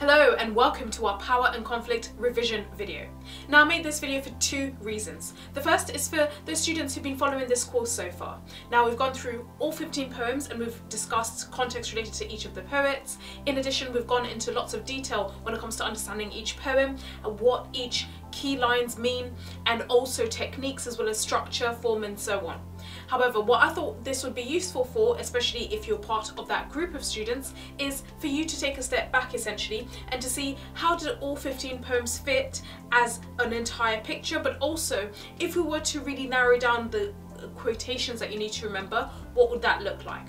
Hello and welcome to our Power and Conflict revision video. Now I made this video for two reasons. The first is for those students who've been following this course so far. Now we've gone through all 15 poems and we've discussed context related to each of the poets. In addition, we've gone into lots of detail when it comes to understanding each poem and what each key lines mean, and also techniques as well as structure, form and so on. However, what I thought this would be useful for, especially if you're part of that group of students, is for you to take a step back essentially and to see how did all 15 poems fit as an entire picture, but also if we were to really narrow down the quotations that you need to remember, what would that look like?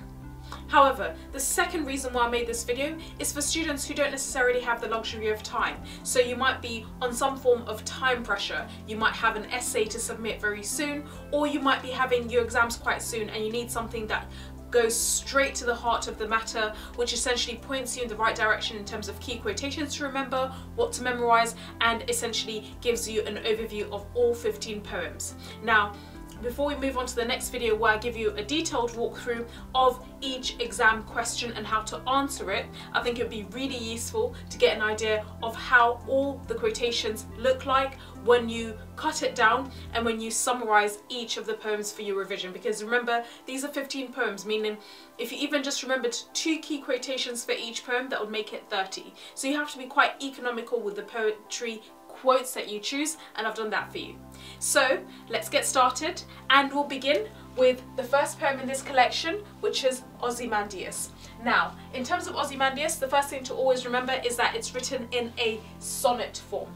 However, the second reason why I made this video is for students who don't necessarily have the luxury of time. So you might be on some form of time pressure, you might have an essay to submit very soon, or you might be having your exams quite soon and you need something that goes straight to the heart of the matter, which essentially points you in the right direction in terms of key quotations to remember, what to memorize, and essentially gives you an overview of all 15 poems. Now, before we move on to the next video where I give you a detailed walkthrough of each exam question and how to answer it, I think it would be really useful to get an idea of how all the quotations look like when you cut it down and when you summarize each of the poems for your revision. Because remember, these are 15 poems, meaning if you even just remembered two key quotations for each poem, that would make it 30. So you have to be quite economical with the poetry quotes that you choose, and I've done that for you. So let's get started, and we'll begin with the first poem in this collection, which is Ozymandias. Now, in terms of Ozymandias, the first thing to always remember is that it's written in a sonnet form.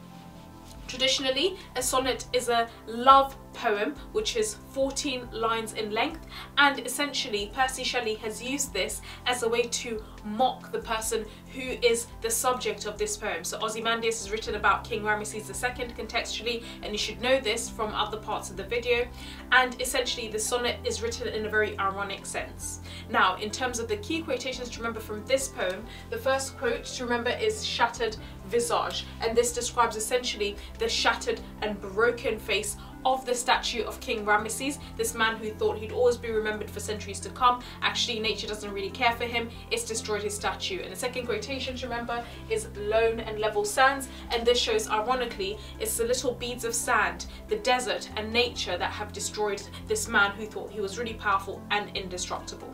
Traditionally, a sonnet is a love poem which is 14 lines in length, and essentially Percy Shelley has used this as a way to mock the person who is the subject of this poem. So Ozymandias is written about King Ramesses II contextually, and you should know this from other parts of the video, and essentially the sonnet is written in a very ironic sense. Now, in terms of the key quotations to remember from this poem, the first quote to remember is "shattered visage," and this describes essentially the shattered and broken face of the statue of King Ramesses, this man who thought he'd always be remembered for centuries to come. Actually, nature doesn't really care for him, it's destroyed his statue. And the second quotation to remember is "lone and level sands," and this shows ironically it's the little beads of sand, the desert and nature that have destroyed this man who thought he was really powerful and indestructible.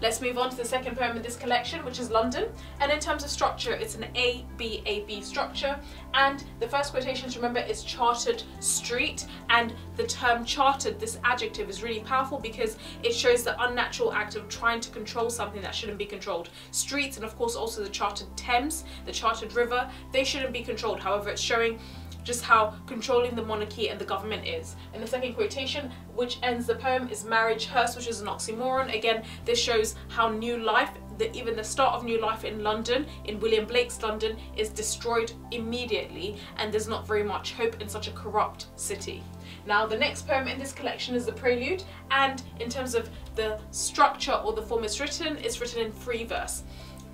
Let's move on to the second poem in this collection, which is London, and in terms of structure it's an A-B-A-B structure, and the first quotation to remember is "chartered street," and the term chartered, this adjective, is really powerful because it shows the unnatural act of trying to control something that shouldn't be controlled. Streets, and of course also the chartered Thames, the chartered river, they shouldn't be controlled. However, it's showing just how controlling the monarchy and the government is. And the second quotation, which ends the poem, is "marriage hearse," which is an oxymoron. Again, this shows how new life, even the start of new life in London, in William Blake's London, is destroyed immediately, and there's not very much hope in such a corrupt city. Now, the next poem in this collection is the Prelude, and in terms of the structure or the form it's written in free verse.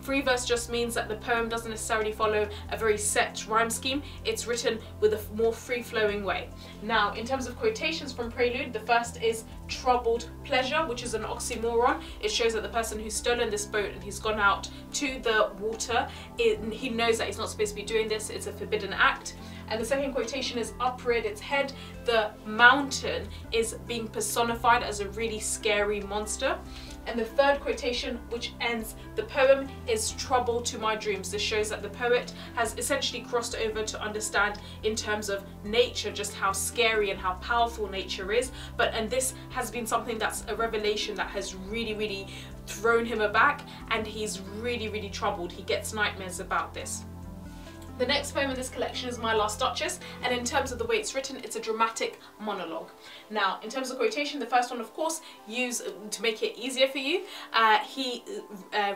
Free verse just means that the poem doesn't necessarily follow a very set rhyme scheme, it's written with a more free-flowing way. Now, in terms of quotations from Prelude, the first is "troubled pleasure," which is an oxymoron. It shows that the person who's stolen this boat and he's gone out to the water, he knows that he's not supposed to be doing this, it's a forbidden act. And the second quotation is "upreared its head." The mountain is being personified as a really scary monster. And the third quotation, which ends the poem, is "trouble to my dreams." This shows that the poet has essentially crossed over to understand in terms of nature just how scary and how powerful nature is, and this has been something that's a revelation that has really thrown him aback, and he's really troubled. He gets nightmares about this. The next poem in this collection is My Last Duchess, and in terms of the way it's written, it's a dramatic monologue. Now, in terms of quotation, the first one, of course, use to make it easier for you. He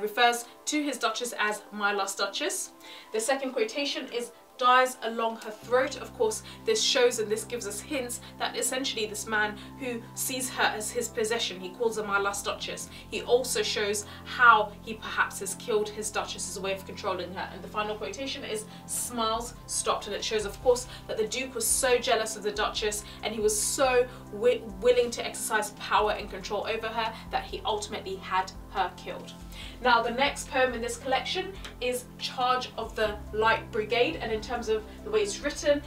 refers to his Duchess as My Last Duchess. The second quotation is "dies along her throat." Of course, this shows and this gives us hints that essentially this man who sees her as his possession, he calls her My Last Duchess. He also shows how he perhaps has killed his Duchess as a way of controlling her. And the final quotation is "smiles stopped," and it shows, of course, that the Duke was so jealous of the Duchess and he was so willing to exercise power and control over her that he ultimately had her killed. Now the next poem in this collection is Charge of the Light Brigade, and in terms of the way it's written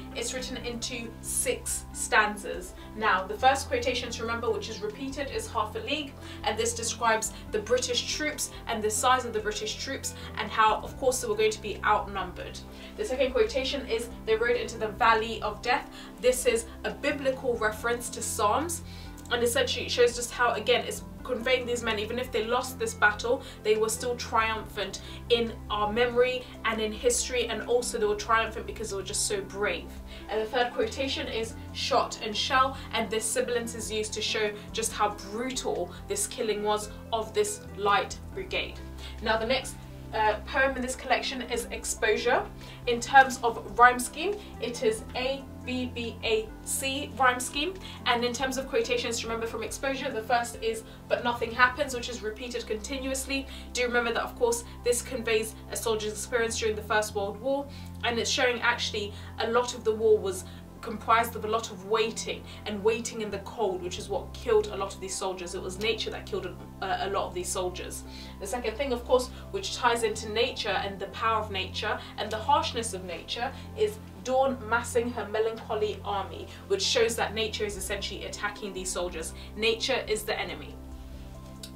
into 6 stanzas. Now the first quotation to remember, which is repeated, is half a league, and this describes the British troops and the size of the British troops and how of course they were going to be outnumbered. The second quotation is they rode into the valley of death. This is a biblical reference to Psalms, and essentially it shows just how again it's conveying these men, even if they lost this battle, they were still triumphant in our memory and in history, and also they were triumphant because they were just so brave. And the third quotation is shot and shell, and this sibilance is used to show just how brutal this killing was of this light brigade. Now the next poem in this collection is Exposure. In terms of rhyme scheme, it is A, B, B, A, C rhyme scheme, and in terms of quotations to remember from Exposure, the first is "but nothing happens," which is repeated continuously. Do remember that of course this conveys a soldier's experience during the First World War, and it's showing actually a lot of the war was comprised of a lot of waiting, and waiting in the cold, which is what killed a lot of these soldiers. It was nature that killed a lot of these soldiers. The second thing, of course, which ties into nature and the power of nature and the harshness of nature, is dawn massing her melancholy army, which shows that nature is essentially attacking these soldiers. Nature is the enemy.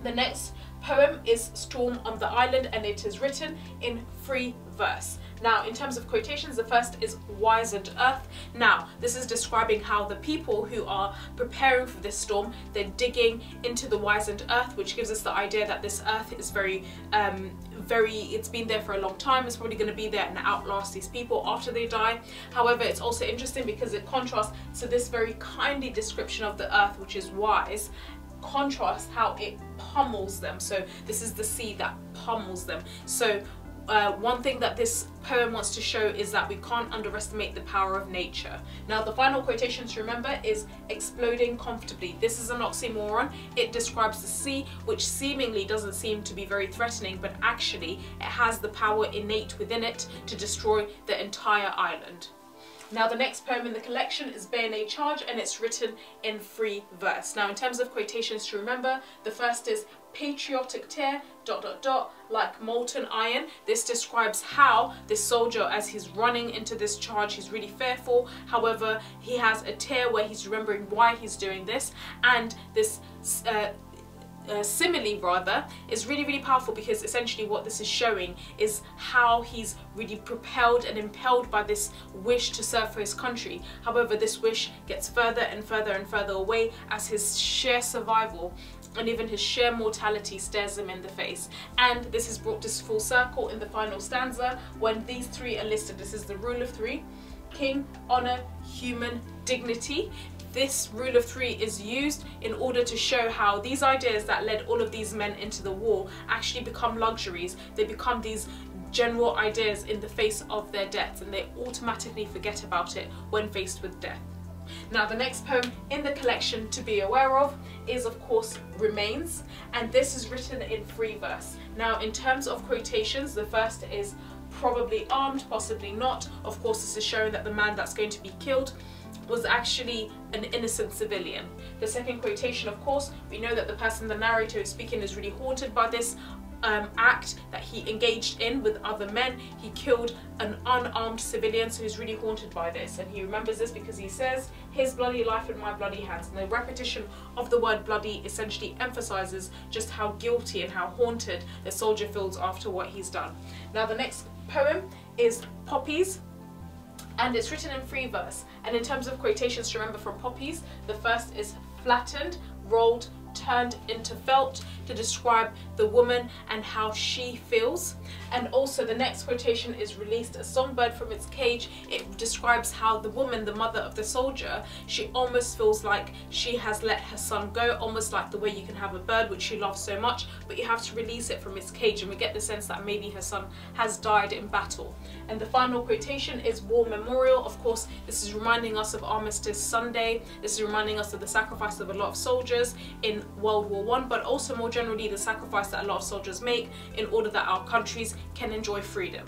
The next poem is Storm on the Island, and it is written in free verse. Now in terms of quotations, the first is "wizened earth." Now this is describing how the people who are preparing for this storm, they're digging into the wizened earth, which gives us the idea that this earth is very, it's been there for a long time, it's probably going to be there and outlast these people after they die. However, it's also interesting because it contrasts to this very kindly description of the earth, which is wise, contrast how it pummels them. So this is the sea that pummels them. So one thing that this poem wants to show is that we can't underestimate the power of nature. Now the final quotation to remember is "exploding comfortably." This is an oxymoron. It describes the sea, which seemingly doesn't seem to be very threatening, but actually it has the power innate within it to destroy the entire island. Now the next poem in the collection is Bayonet Charge, and it's written in free verse. Now in terms of quotations to remember, the first is "patriotic tear ... like molten iron." This describes how this soldier, as he's running into this charge, he's really fearful. However, he has a tear where he's remembering why he's doing this, and this simile rather is really powerful, because essentially what this is showing is how he's really propelled and impelled by this wish to serve for his country. However, this wish gets further and further and further away as his sheer survival and even his sheer mortality stares him in the face. And this is brought to full circle in the final stanza when these three are listed. This is the rule of three: king, honor, human, dignity. This rule of three is used in order to show how these ideas that led all of these men into the war actually become luxuries. They become these general ideas in the face of their deaths, and they automatically forget about it when faced with death. Now the next poem in the collection to be aware of is of course Remains, and this is written in free verse. Now in terms of quotations, the first is "probably armed, possibly not." Of course this is showing that the man that's going to be killed was actually an innocent civilian. The second quotation, of course, we know that the person, the narrator is speaking, is really haunted by this act that he engaged in with other men. He killed an unarmed civilian, so he's really haunted by this, and he remembers this because he says, "his bloody life in my bloody hands." And the repetition of the word bloody essentially emphasizes just how guilty and how haunted the soldier feels after what he's done. Now the next poem is Poppies, and it's written in free verse, and in terms of quotations to remember from Poppies, the first is "flattened, rolled, turned into felt," to describe the woman and how she feels. And also the next quotation is "released a songbird from its cage." It describes how the woman, the mother of the soldier, she almost feels like she has let her son go, almost like the way you can have a bird which you love so much, but you have to release it from its cage, and we get the sense that maybe her son has died in battle. And the final quotation is "War Memorial." Of course this is reminding us of Armistice Sunday, this is reminding us of the sacrifice of a lot of soldiers in World War I, but also more generally the sacrifice that a lot of soldiers make in order that our countries can enjoy freedom.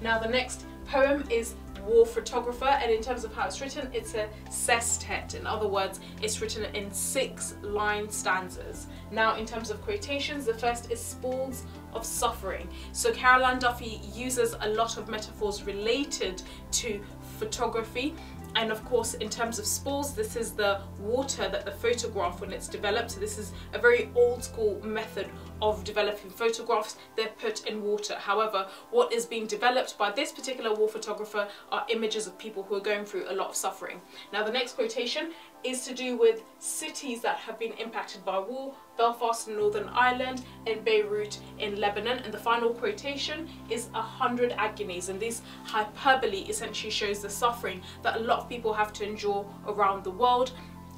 Now the next poem is War Photographer, and in terms of how it's written, it's a sestet. In other words, it's written in 6-line stanzas. Now, in terms of quotations, the first is Spools of Suffering. So Caroline Duffy uses a lot of metaphors related to photography. And of course, in terms of spools, this is the water that the photograph, when it's developed, so this is a very old school method of developing photographs, they're put in water. However, what is being developed by this particular war photographer are images of people who are going through a lot of suffering. Now, the next quotation is to do with cities that have been impacted by war, Belfast in Northern Ireland and Beirut in Lebanon. And the final quotation is 100 agonies, and this hyperbole essentially shows the suffering that a lot of people have to endure around the world,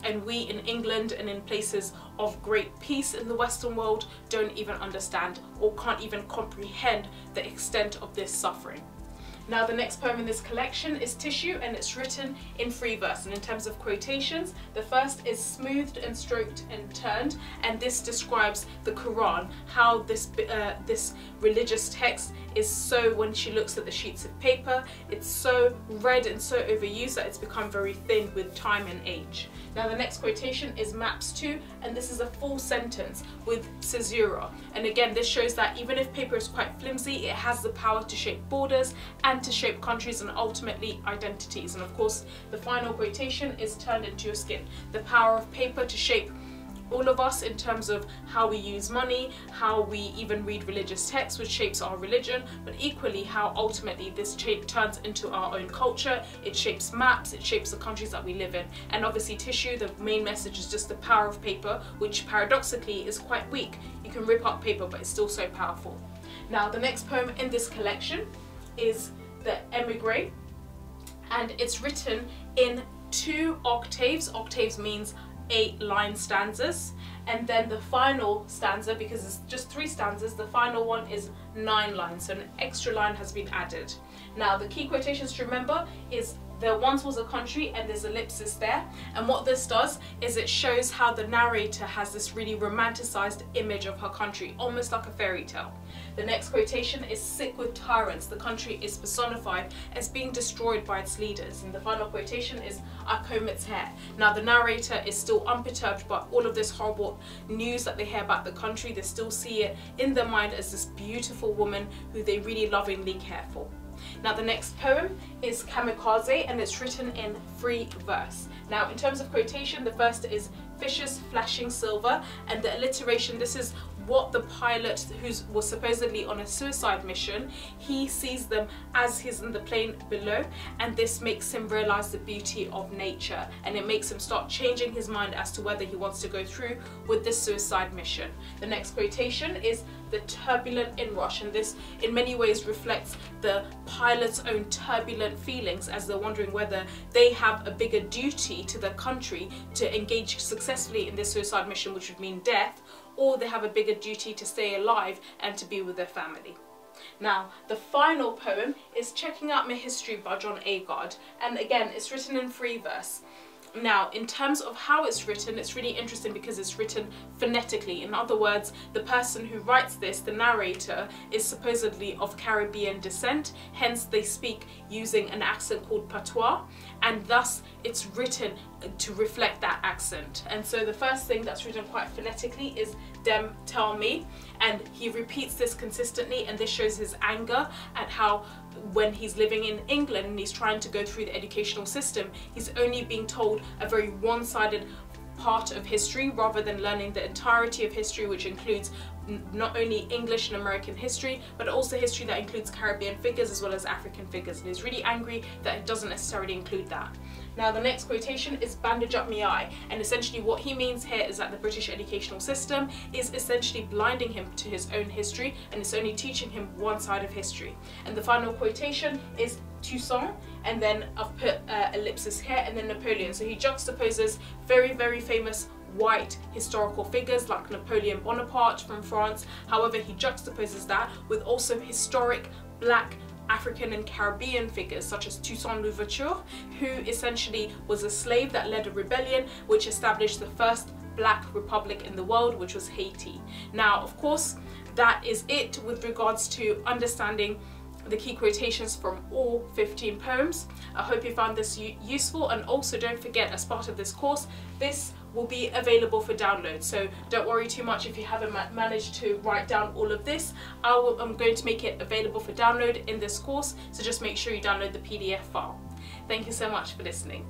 and we in England and in places of great peace in the Western world don't even understand or can't even comprehend the extent of this suffering. Now, the next poem in this collection is Tissue, and it's written in free verse. And in terms of quotations, the first is Smoothed and Stroked and Turned, and this describes the Quran, how this religious text is so, when she looks at the sheets of paper, it's so read and so overused that it's become very thin with time and age. Now, the next quotation is Maps 2, and this is a full sentence with caesura. And again, this shows that even if paper is quite flimsy, it has the power to shape borders and to shape countries and ultimately identities. And of course, the final quotation is Turned into Your Skin, the power of paper to shape all of us in terms of how we use money, how we even read religious texts, which shapes our religion, but equally how ultimately this shape turns into our own culture. It shapes maps, it shapes the countries that we live in. And obviously Tissue, the main message is just the power of paper, which paradoxically is quite weak. You can rip up paper, but it's still so powerful. Now, the next poem in this collection is the Emigre, and it's written in 2 octaves. Octaves means 8-line stanzas, and then the final stanza, because it's just 3 stanzas, the final one is 9 lines, so an extra line has been added. Now, the key quotations to remember is There Once Was a Country, and there's ellipsis there, and what this does is it shows how the narrator has this really romanticized image of her country, almost like a fairy tale. The next quotation is Sick with Tyrants, the country is personified as being destroyed by its leaders, and the final quotation is I comb its hair. Now, the narrator is still unperturbed by all of this horrible news that they hear about the country. They still see it in their mind as this beautiful woman who they really lovingly care for. Now, the next poem is Kamikaze, and it's written in free verse. Now, in terms of quotation, the first is Fishes Flashing Silver, and the alliteration, this is what the pilot, who was supposedly on a suicide mission, he sees them as he's in the plane below, and this makes him realize the beauty of nature, and it makes him start changing his mind as to whether he wants to go through with this suicide mission. The next quotation is The Turbulent Inrush, and this in many ways reflects the pilot's own turbulent feelings as they're wondering whether they have a bigger duty to their country to engage successfully in this suicide mission, which would mean death, or they have a bigger duty to stay alive and to be with their family. Now, the final poem is Checking Out My History by John Agard, and again, it's written in free verse. Now, in terms of how it's written, it's really interesting because it's written phonetically. In other words, the person who writes this, the narrator, is supposedly of Caribbean descent, hence they speak using an accent called patois, and thus it's written to reflect that accent. And so the first thing that's written quite phonetically is Dem Tell Me, and he repeats this consistently, and this shows his anger at how when he's living in England and he's trying to go through the educational system, he's only being told a very one-sided part of history rather than learning the entirety of history, which includes not only English and American history, but also history that includes Caribbean figures as well as African figures, and he's really angry that it doesn't necessarily include that. Now, the next quotation is Bandage Up Me Eye, and essentially what he means here is that the British educational system is essentially blinding him to his own history, and it's only teaching him one side of history. And the final quotation is Toussaint, and then I've put ellipsis here, and then Napoleon. So he juxtaposes very, very famous white historical figures like Napoleon Bonaparte from France. However, he juxtaposes that with also historic black, African and Caribbean figures such as Toussaint Louverture, who essentially was a slave that led a rebellion which established the first black republic in the world, which was Haiti. Now, of course, that is it with regards to understanding the key quotations from all 15 poems. I hope you found this useful, and also don't forget, as part of this course, this will be available for download, so don't worry too much if you haven't managed to write down all of this. I'm going to make it available for download in this course, so just make sure you download the PDF file. Thank you so much for listening.